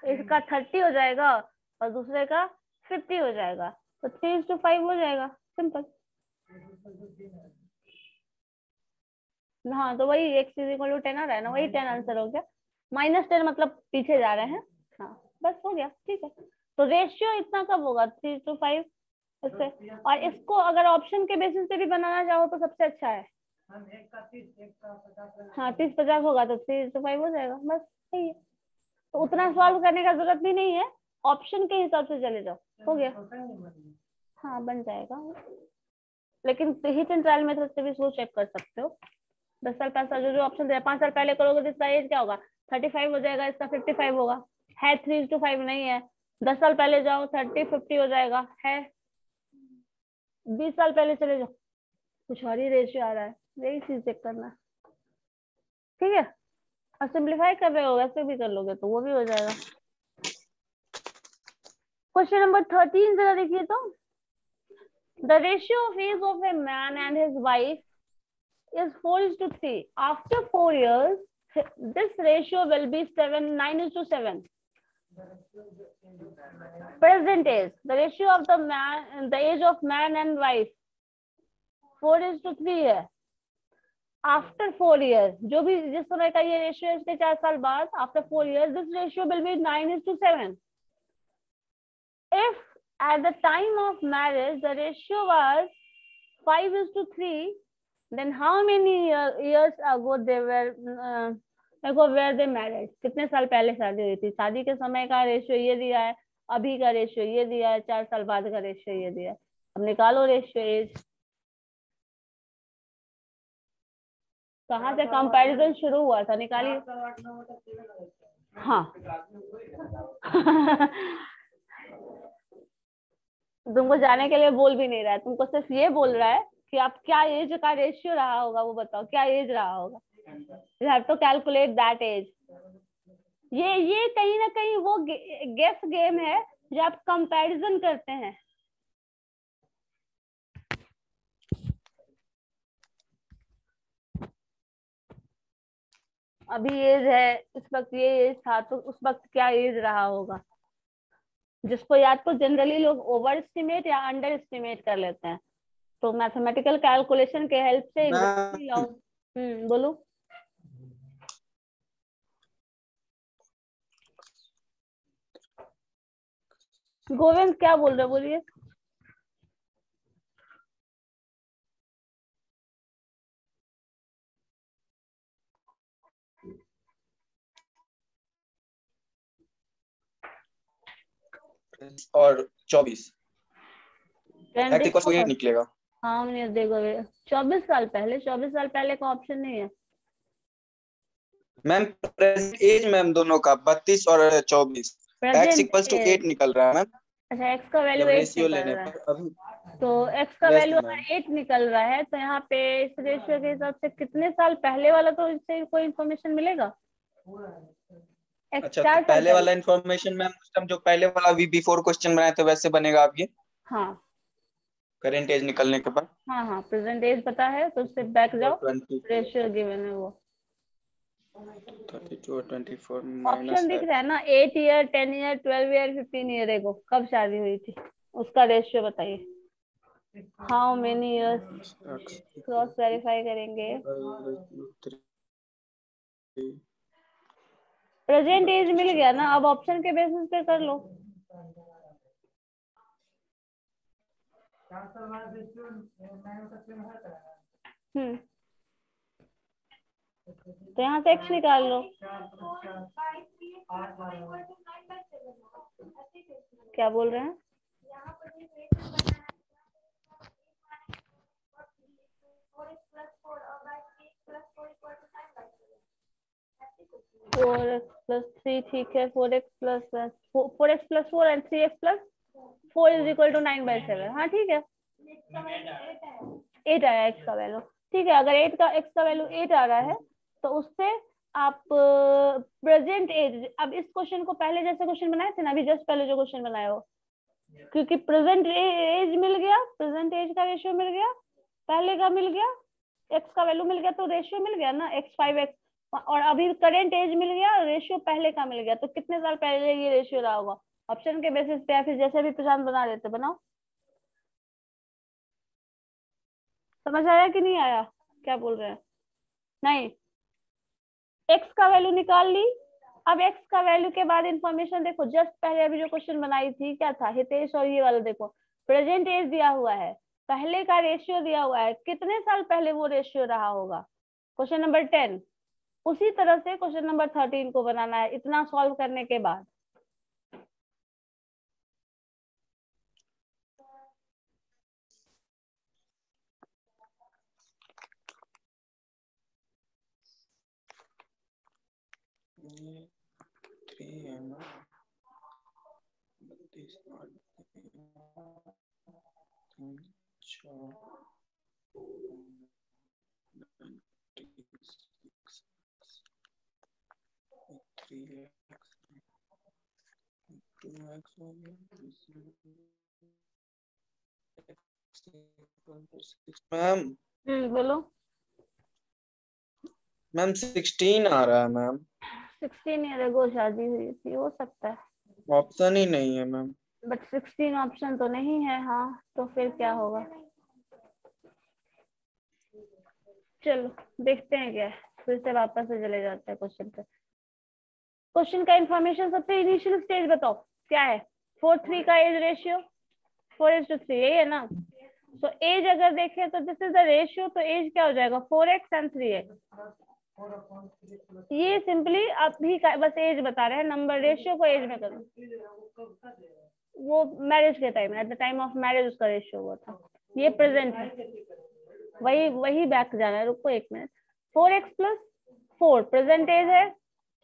इसका 30 हो जाएगा और दूसरे का 50 हो जाएगा, तो 3:5 हो जाएगा, सिंपल। हाँ, तो वही x = 10 आ रहा है ना, वही 10 आंसर हो गया। -10 मतलब पीछे जा रहे हैं। हाँ, बस हो गया, ठीक है। तो रेशियो इतना कब होगा 3:5 इससे। और इसको अगर ऑप्शन के बेसिस पे भी बनाना चाहो तो सबसे अच्छा है। हाँ, 30-50 होगा तो 3:5 हो जाएगा, बस सही है। तो उतना सॉल्व करने का जरूरत भी नहीं है, ऑप्शन के हिसाब से चले जाओ, हो गया। हाँ, बन जाएगा। लेकिन हिट एंड ट्रायल मेथड से भी इसको चेक कर सकते हो। 10 साल पहले जो ऑप्शन दे, 5 साल पहले करोगे तो इसका एज क्या होगा 35 हो जाएगा, इसका 55 होगा, है 3:5 नहीं है। 10 साल पहले जाओ 30-50 हो जाएगा, है। 20 साल पहले चले जाओ, कुछ और ही रेशियो आ रहा है, यही चीज चेक करना, ठीक है। और सिंप्लीफाई कर रहे हो वैसे भी कर लोगे तो वो भी हो जाएगा। क्वेश्चन नंबर 13 जरा देखिए। तो The ratio of age of a man and his wife is 4:3. After 4 years, this ratio will be 9:7. Present age, the ratio of the man, the age of man and wife, 4:3 है. After 4 years, जो भी जिस समय का ये ratio है इसके 4 साल बाद, after 4 years, this ratio will be 9:7. If at the time of marriage the ratio was 5:3, then how many years ago they were where they married? कितने साल पहले शादी हुई थी? शादी के समय का रेशियो ये दिया है, अभी का रेशियो ये दिया है, 4 साल बाद का रेशियो ये दिया है. अब निकालो रेशियो एज. कहाँ से कंपैरिजन शुरू हुआ था? निकालिए. हाँ तुमको जाने के लिए बोल भी नहीं रहा है, तुमको सिर्फ ये बोल रहा है कि आप क्या एज का रेशियो रहा होगा वो बताओ, क्या एज रहा होगा. You have to calculate that age. ये कहीं ना कहीं वो गेस गेम है जो आप कंपैरिजन करते हैं. अभी एज है, इस वक्त ये एज था तो उस वक्त क्या एज रहा होगा, जिसको या तो जनरली लोग ओवर एस्टिमेट या अंडर एस्टिमेट कर लेते हैं. तो मैथमेटिकल कैलकुलेशन के हेल्प से बोलो. गोविंद क्या बोल रहे, बोलिए. और 24 निकलेगा. हाँ मैंने देखो 24 साल पहले, 24 साल पहले का ऑप्शन नहीं है मैम. प्रेजेंट एज मैम दोनों का 32 और 24 x = 8 निकल रहा है मैम. अच्छा x का वैल्यू 8 निकल रहा है, तो x का वैल्यू 8 निकल रहा है. तो यहाँ पे इस रेशियो के हिसाब से कितने साल पहले वाला, तो इससे कोई इन्फॉर्मेशन मिलेगा? अच्छा तो पहले वाला इन्फॉर्मेशन मैम उस टाइम जो पहले वाला वी बिफोर क्वेश्चन बनाए थे वैसे बनेगा आपके. हाँ करेंट एज निकलने के बाद. हाँ हाँ प्रेजेंट एज पता है तो उससे बैक जाओ, रेशियो गिवन है वो 32 और 24 माइनस ऑप्शन दिख रहा है ना. 8 ईयर, 10 ईयर, 12 ईयर, 15 ईयर है. कब शादी हुई थी उसका रेशियो बताइए. How many years cross verify करेंगे. प्रेजेंट एज मिल गया ना, अब ऑप्शन के बेसिस पे कर लो. तो यहाँ से x निकाल लो. क्या बोल रहे हैं? फोर एक्स प्लस 3 ठीक है. 4x+4 and 3x+4 = 9/7. हाँ ठीक है 8 आया x का वैल्यू. ठीक है अगर 8 का x का वैल्यू 8 आ रहा है तो उससे आप प्रेजेंट एज. अब इस क्वेश्चन को पहले जैसे क्वेश्चन बनाए थे ना, अभी जस्ट पहले जो क्वेश्चन बनाया हो, क्योंकि प्रेजेंट एज मिल गया, प्रेजेंट एज का रेशियो मिल गया, पहले का मिल गया, एक्स का वैल्यू मिल गया, तो रेशियो मिल गया ना x 5x. और अभी करेंट एज मिल गया, रेशियो पहले का मिल गया, तो कितने साल पहले ये रेशियो रहा होगा ऑप्शन के बेसिस पे. या फिर जैसे भी पहचान बना देते बनाओ. समझ आया कि नहीं आया? क्या बोल रहे हैं? नहीं x का वैल्यू निकाल ली. अब x का वैल्यू के बाद इंफॉर्मेशन देखो. जस्ट पहले अभी जो क्वेश्चन बनाई थी क्या था हितेश और ये वाला, देखो प्रेजेंट एज दिया हुआ है, पहले का रेशियो दिया हुआ है, कितने साल पहले वो रेशियो रहा होगा, क्वेश्चन नंबर 10. उसी तरह से क्वेश्चन नंबर 13 को बनाना है. इतना सॉल्व करने के बाद मैम बोलो मैम 16 आ रहा है मैम 16 नहीं रघु शादी हुई थी हो सकता है ऑप्शन ही नहीं है मैम बट 16 ऑप्शन तो नहीं है हाँ तो फिर क्या होगा चलो देखते हैं क्या फिर से वापस से चले जाते हैं क्वेश्चन पे क्वेश्चन का इंफॉर्मेशन सबसे इनिशियल स्टेज बताओ क्या है 4:3 का एज रेशियो 4:3 यही है ना तो एज अगर देखें तो दिस इज द रेशियो तो एज क्या हो जाएगा 4x एंड 3x ये सिंपली आप भी बस एज बता रहे हैं नंबर रेशियो को एज में करो वो मैरिज के time at the time of marriage उसका रेशियो हुआ था ये प्रेजेंट है वही बैक जाना है रुको एक मिनट 4x + 4 प्रेजेंट एज है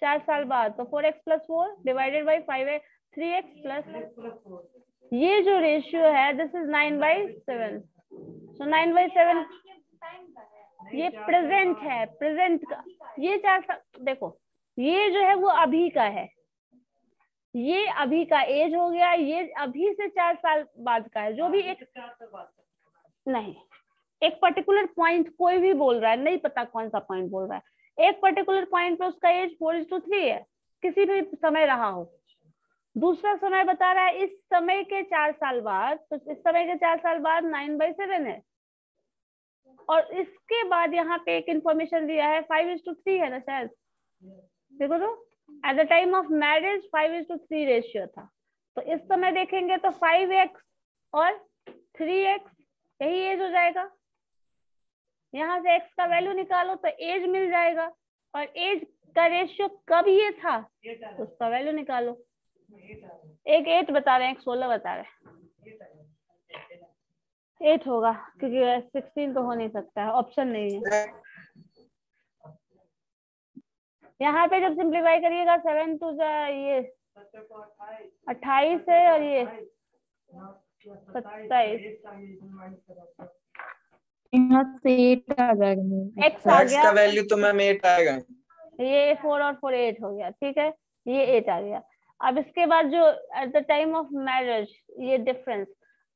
4 साल बाद तो 4x + 4 divided by 5x 3x + ये जो रेशियो है दिस इज 9/7 सो 9/7 ये प्रेजेंट है प्रेजेंट का ये 4 साल देखो ये जो है वो अभी का है ये अभी का एज हो गया ये अभी से 4 साल बाद का है जो भी एक नहीं एक पर्टिकुलर पॉइंट कोई भी बोल रहा है नहीं पता कौन सा पॉइंट बोल रहा है एक पर्टिकुलर पॉइंट पे उसका एज 4:3 है किसी भी समय रहा हो दूसरा समय बता रहा है इस समय के 4 साल बाद तो इस समय के 4 साल बाद 9/7 है और इसके बाद यहाँ पे एक इन्फॉर्मेशन दिया है 5:3 है ना शायद देखो तो at the time of marriage 5:3 ratio था तो इस समय देखेंगे तो 5x और 3x यही एज हो जाएगा यहाँ से x का वैल्यू निकालो तो एज मिल जाएगा और एज का रेशियो कब ये था उसका वैल्यू निकालो एक 8 बता रहे हैं एक 16 बता रहे हैं 8 होगा क्योंकि 16 तो हो नहीं सकता है ऑप्शन नहीं है यहाँ पे जब सिंप्लीफाई करिएगा 7 2 जा ये 28 है और ये 27 यहाँ से 8 आ जाएगा x आ गया का वैल्यू तो मैम 8 आएगा ये 4 और 4 8 हो गया ठीक है ये 8 आ गया अब इसके बाद जो at the time of marriage ये डिफरेंस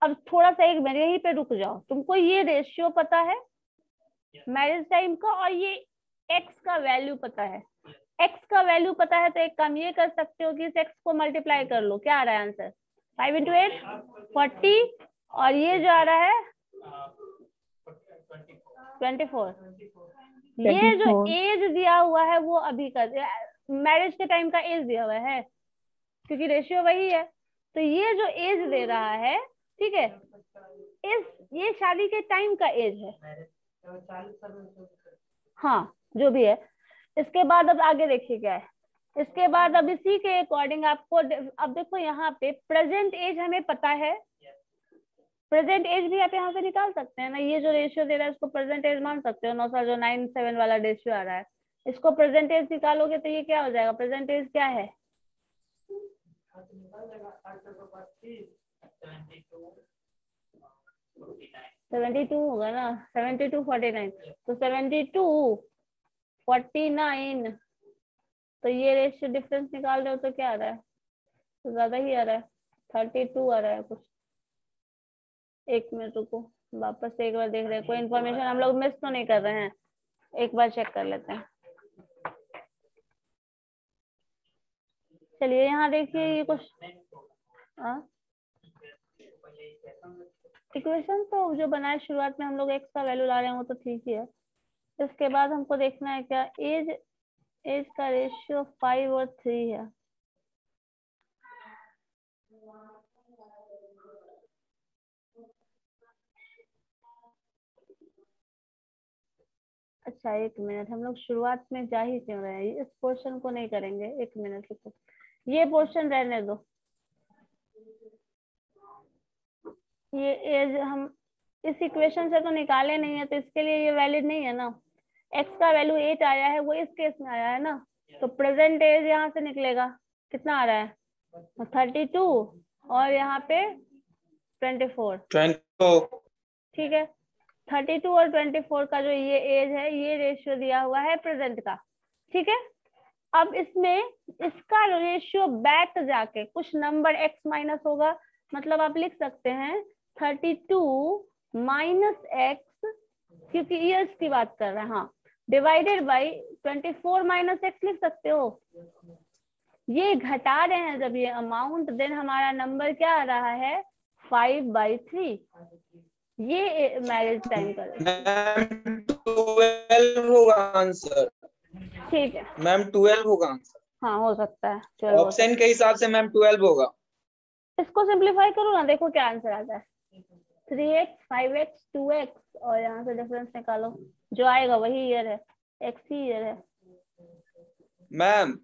अब थोड़ा सा एक मिनट यहीं पे रुक जाओ तुमको ये रेशियो पता है मैरिज टाइम का और ये एक्स का वैल्यू पता है एक्स का वैल्यू पता है तो एक काम ये कर सकते हो कि इस एक्स को मल्टीप्लाई कर लो क्या आ रहा है आंसर 5 × 8 40 और ये जो आ रहा है 24 ये जो एज दिया हुआ है वो अभी का मैरिज के टाइम का एज दिया हुआ है क्योंकि रेशियो वही है तो ये जो एज दे रहा है ठीक है इस ये शादी के टाइम का एज है हाँ जो भी है इसके बाद अब आगे देखिए क्या है इसके बाद अब इसी के अकॉर्डिंग आपको अब देखो यहाँ पे प्रेजेंट एज हमें पता है प्रेजेंट एज भी आप यहाँ से निकाल सकते हैं ना ये जो रेशियो दे रहा है इसको प्रेजेंट एज मान सकते हो 9 साल जो 9/7 वाला रेशियो आ रहा है इसको प्रेजेंट एज निकालोगे तो ये क्या हो जाएगा प्रेजेंट एज क्या है 72 होगा ना 72 49 तो 72 49 तो ये रेशियो डिफरेंस निकाल रहे हो तो क्या आ रहा है तो ज्यादा ही आ रहा है 32 आ रहा है कुछ एक मिनट रुको वापस से एक बार देख रहे हैं कोई इन्फॉर्मेशन हम लोग मिस तो नहीं कर रहे हैं एक बार चेक कर लेते हैं चलिए यहाँ देखिए ये कुछ इक्वेशन तो जो बनाए शुरुआत में हम लोग एक्स का वैल्यू ला रहे हैं वो तो ठीक ही है इसके बाद हमको देखना है क्या एज का रेशियो 5 और 3 है अच्छा एक मिनट हम लोग शुरुआत में जा ही क्यों रहे हैं इस पोर्शन को नहीं करेंगे एक मिनट रुको ये पोर्शन रहने दो ये एज हम इस इक्वेशन से तो निकाले नहीं है तो इसके लिए ये वैलिड नहीं है ना एक्स का वैल्यू 8 आया है वो इस केस में आया है ना तो प्रेजेंट एज यहाँ से निकलेगा कितना आ रहा है 32 और यहाँ पे 24 ठीक है 32 और 24 का जो ये एज है ये रेशियो दिया हुआ है प्रेजेंट का ठीक है अब इसमें इसका रेशियो बैक जाके कुछ नंबर x माइनस होगा मतलब आप लिख सकते हैं 32 माइनस एक्स, क्योंकि ईयर्स की बात कर रहे हैं, हाँ, डिवाइडेड बाई 24 माइनस एक्स लिख सकते हो। ये घटा रहे हैं जब ये अमाउंट, देन हमारा नंबर क्या आ रहा है 5/3। ये मैरिज टाइम होगा आंसर, ठीक है मैम 12 होगा आंसर, हाँ हो सकता है ऑप्शन के हिसाब से मैम 12 होगा। इसको सिंपलीफाई करो ना, देखो क्या आंसर आता है 3x, 5x, 2x और यहाँ से डिफरेंस निकालो, जो आएगा वही ईयर है, x ही ईयर है। मैम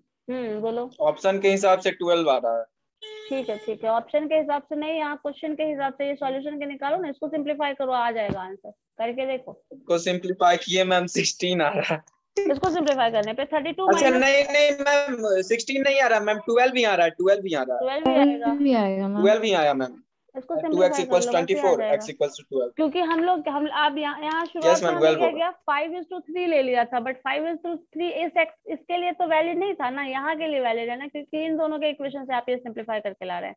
बोलो, ऑप्शन के हिसाब से 12 आ रहा है। ठीक है ठीक है, ऑप्शन के हिसाब से नहीं, यहाँ क्वेश्चन के हिसाब से, ये सॉल्यूशन के निकालो ना, इसको सिंपलीफाई करो, आ जाएगा आंसर, करके देखो। इसको सिंपलीफाई किए मैम 16 आ रहा है। इसको सिंपलीफाई करने पे 32 अच्छा नहीं मैम 16 नहीं आ रहा मैम, 12 ही आ रहा है, 12 ही आ रहा है, 12 ही आएगा, 12 ही आया मैम। इसको 2x 24 x 12, क्योंकि हम आप यहाँ शुरुआत में क्या किया 5:3 ले लिया था, बट 5:3 इस x इसके लिए तो वैलिड नहीं था ना, यहाँ के लिए वैलिड है ना, क्योंकि इन दोनों के इक्वेशन से आप ये सिंपलीफाई करके ला रहे हैं।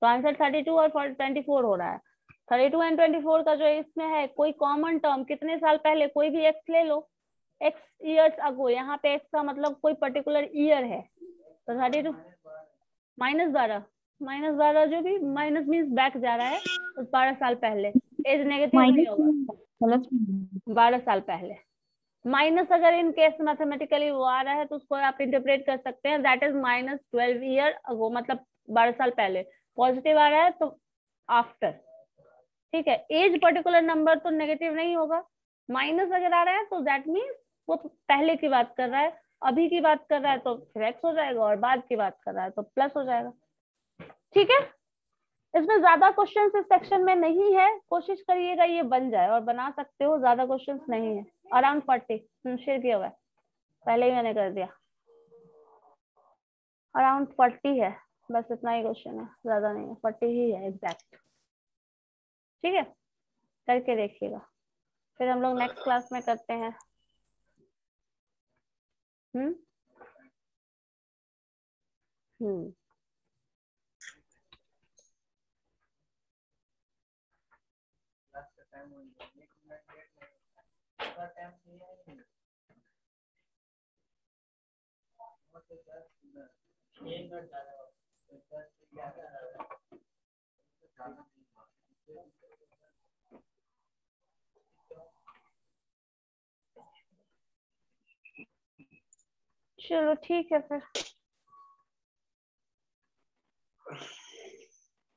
तो आंसर 32 और 24 हो रहा है। 32 एंड 24 का जो इसमें है कोई कॉमन टर्म, कितने साल पहले कोई भी x ले लो, x ईयर्स अगो, यहाँ पे x का मतलब कोई पर्टिकुलर ईयर है, तो 32 -12 जो भी माइनस मीन्स बैक जा रहा है, तो 12 साल पहले, एज नेगेटिव नहीं होगा, 12 साल पहले माइनस, अगर इन केस मैथमेटिकली वो आ रहा है तो उसको आप इंटरप्रेट कर सकते हैं दैट इज -12 ईयर अगो, मतलब 12 साल पहले। पॉजिटिव आ रहा है तो आफ्टर, ठीक है, एज पर्टिकुलर नंबर तो नेगेटिव नहीं होगा, माइनस अगर आ रहा है तो दैट मीन्स वो पहले की बात कर रहा है, अभी की बात कर रहा है तो फिर एक्स हो जाएगा, और बाद की बात कर रहा है तो प्लस हो जाएगा। ठीक है, इसमें ज्यादा क्वेश्चंस इस सेक्शन में नहीं है, कोशिश करिएगा ये बन जाए, और बना सकते हो, ज्यादा क्वेश्चंस नहीं है। अराउंड 40 शेयर किया हुआ है, पहले ही मैंने कर दिया, अराउंड 40 है, बस इतना ही क्वेश्चन है, ज्यादा नहीं है, 40 ही है एग्जैक्ट। ठीक है, करके देखिएगा, फिर हम लोग नेक्स्ट क्लास में करते हैं। चलो ठीक है फिर।